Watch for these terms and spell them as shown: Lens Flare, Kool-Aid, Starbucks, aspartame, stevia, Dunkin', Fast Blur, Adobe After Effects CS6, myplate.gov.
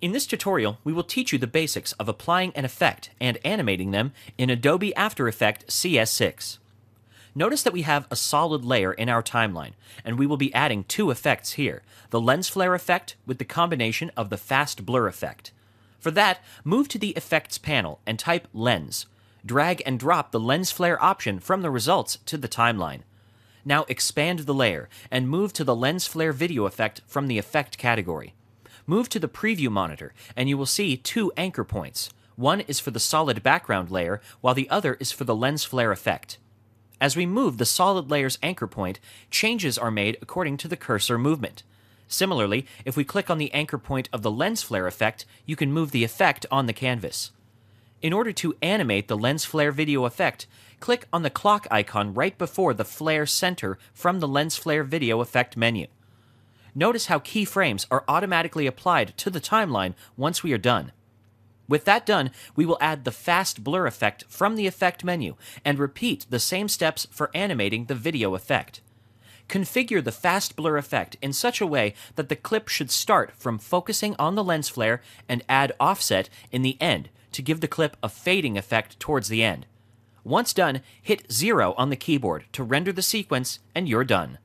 In this tutorial, we will teach you the basics of applying an effect and animating them in Adobe After Effects CS6. Notice that we have a solid layer in our timeline, and we will be adding two effects here, the Lens Flare effect with the combination of the Fast Blur effect. For that, move to the Effects panel and type Lens. Drag and drop the Lens Flare option from the results to the timeline. Now expand the layer and move to the Lens Flare video effect from the Effect category. Move to the preview monitor, and you will see two anchor points. One is for the solid background layer, while the other is for the Lens Flare effect. As we move the solid layer's anchor point, changes are made according to the cursor movement. Similarly, if we click on the anchor point of the Lens Flare effect, you can move the effect on the canvas. In order to animate the Lens Flare video effect, click on the clock icon right before the flare center from the Lens Flare video effect menu. Notice how keyframes are automatically applied to the timeline once we are done. With that done, we will add the Fast Blur effect from the Effect menu and repeat the same steps for animating the video effect. Configure the Fast Blur effect in such a way that the clip should start from focusing on the lens flare and add offset in the end to give the clip a fading effect towards the end. Once done, hit 0 on the keyboard to render the sequence, and you're done.